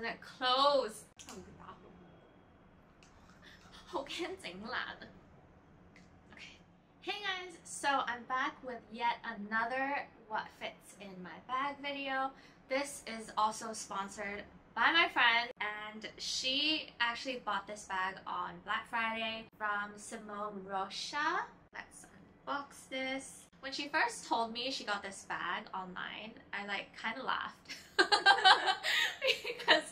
在 close， 好驚整爛啊！ Hey guys, so I'm back with yet another What Fits in My Bag video. This is also sponsored by my friend, and she actually bought this bag on Black Friday from Simone Rocha. Let's unbox this. When she first told me she got this bag online, I like kind of laughed because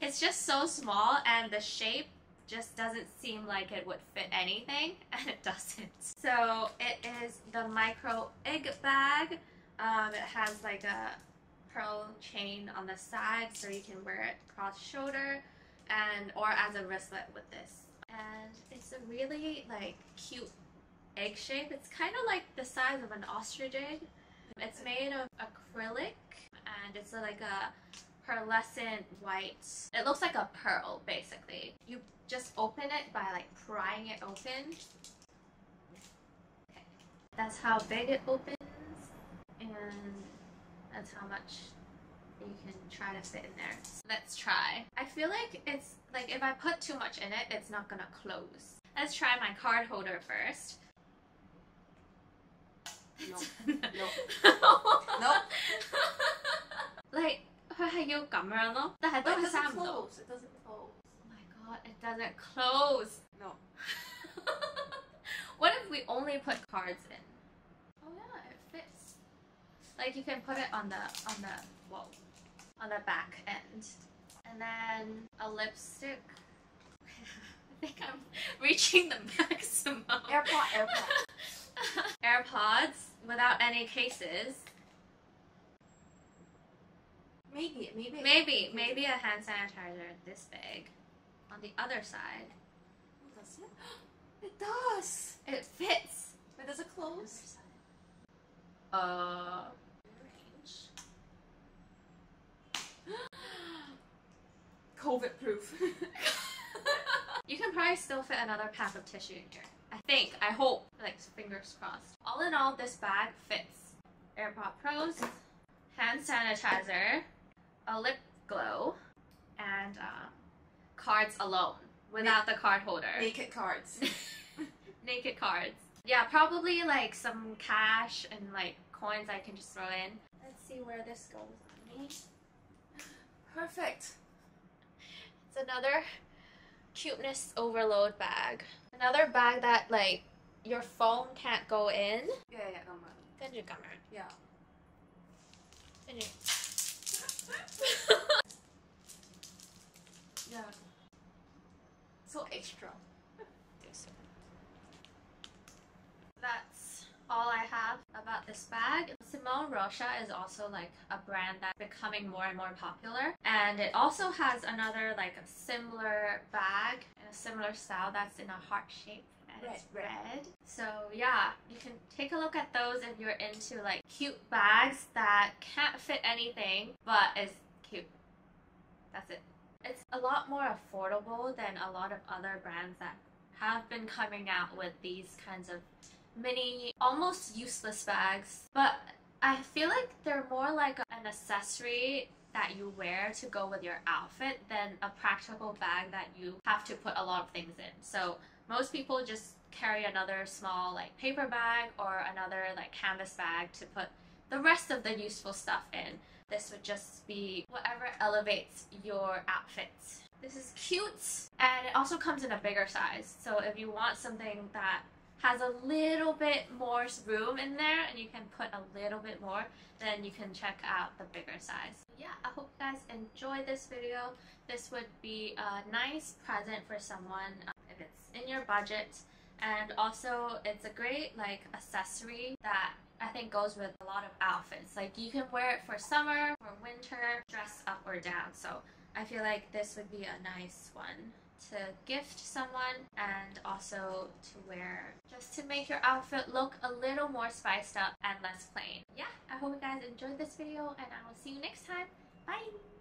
it's just so small and the shape just doesn't seem like it would fit anything, and it doesn't. So it is the micro egg bag. It has like a pearl chain on the side, so you can wear it cross shoulder and or as a wristlet with this. And it's a really like cute egg shape. It's kind of like the size of an ostrich egg. It's made of acrylic, and it's like a pearlescent white. It looks like a pearl, basically. You just open it by like prying it open. Okay. That's how big it opens, and that's how much you can try to fit in there. Let's try. I feel like it's like if I put too much in it, it's not gonna close. Let's try my card holder first. No. No. No. Like, It doesn't close. Oh my god, it doesn't close. No. What if we only put cards in? Oh yeah, it fits. Like you can put it on the on the back end. And then a lipstick. I think I'm reaching the maximum. AirPods. AirPods without any cases. Maybe a hand sanitizer this big. On the other side. Does it? It does! It fits! But does it close? Range. COVID proof. You can probably still fit another pack of tissue in here. I think, I hope. Like, fingers crossed. All in all, this bag fits. AirPod Pros, hand sanitizer, a lip glow, and cards alone without the card holder. Naked cards. Naked cards. Yeah, probably like some cash and like coins I can just throw in. Let's see where this goes on me. Perfect. It's another cuteness overload bag. Another bag that like your phone can't go in. Yeah, no matter. Good, you got it. Yeah. Good. Yeah. So extra. That's all I have about this bag. Simone Rocha is also like a brand that's becoming more and more popular, and it also has another like a similar bag in a similar style that's in a heart shape. It's red. So yeah, you can take a look at those if you're into like cute bags that can't fit anything but is cute. That's it. It's a lot more affordable than a lot of other brands that have been coming out with these kinds of mini, almost useless bags. But I feel like they're more like an accessory that you wear to go with your outfit than a practical bag that you have to put a lot of things in. So most people just carry another small like paper bag or another like canvas bag to put the rest of the useful stuff in. This would just be whatever elevates your outfit. This is cute, and it also comes in a bigger size. So if you want something that has a little bit more room in there and you can put a little bit more, then you can check out the bigger size. Yeah, I hope you guys enjoy this video. This would be a nice present for someone if it's in your budget, and also it's a great like accessory that I think goes with a lot of outfits. Like you can wear it for summer or winter, dress up or down. So I feel like this would be a nice one to gift someone, and also to wear just to make your outfit look a little more spiced up and less plain. Yeah, I hope you guys enjoyed this video, and I will see you next time. Bye!